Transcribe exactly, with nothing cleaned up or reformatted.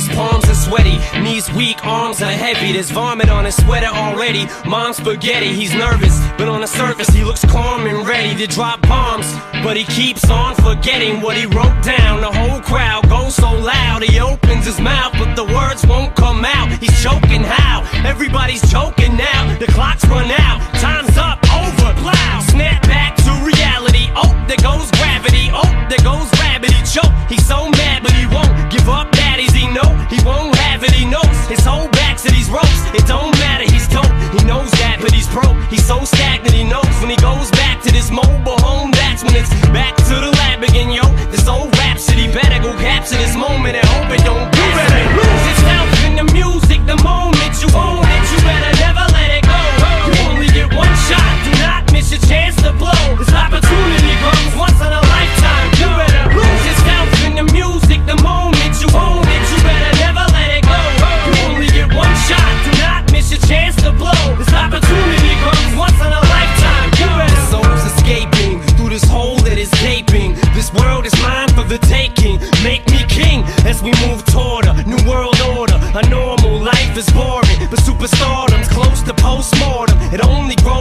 His palms are sweaty, knees weak, arms are heavy. There's vomit on his sweater already. Mom's spaghetti, he's nervous, but on the surface he looks calm and ready to drop bombs. But he keeps on forgetting what he wrote down. The whole crowd goes so loud, he opens his mouth, but the words won't come out. He's choking how? Everybody's choking now. The clock's run out, time's up, over, plow. Snap back to reality, oh, there goes gravity, oh, there goes rabbit, he choke. He's so mad, but he won't give up, daddies, he know. He won't have it, he knows. His whole back to these ropes, it don't matter, he's dope. He knows that, but he's broke. He's so stagnant, he knows. When he goes back to this mobile home, that's when it's back to the lab again, yo. This old rhapsody, better go capture this moment and hope it don't do better. Lose his health in the music, the moment you own it, you better never let it go. You only get one shot, do not miss your chance to blow. This opportunity comes once in a lifetime, you better lose his health in the music, the moment you own it, you better never let it go. You only get one shot, do not miss your chance to blow. This opportunity comes once in a lifetime, you better. Soul's escaping through this hole that is gaping. This world is mine for the taking, make me king as we move toward a new world order. A normal life is boring, but superstardom's close to postmortem. It only grows